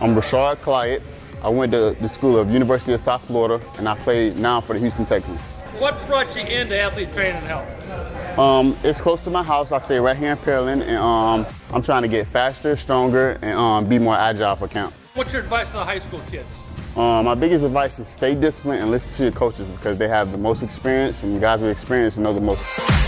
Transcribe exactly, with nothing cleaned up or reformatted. I'm Rashard Cliett. I went to the school of University of South Florida, and I played now for the Houston Texans. What brought you into Athlete Training and Health? Um, it's close to my house. I stay right here in Pearland, and um, I'm trying to get faster, stronger, and um, be more agile for camp. What's your advice to the high school kids? Um, my biggest advice is stay disciplined and listen to your coaches because they have the most experience, and guys with experience know the most.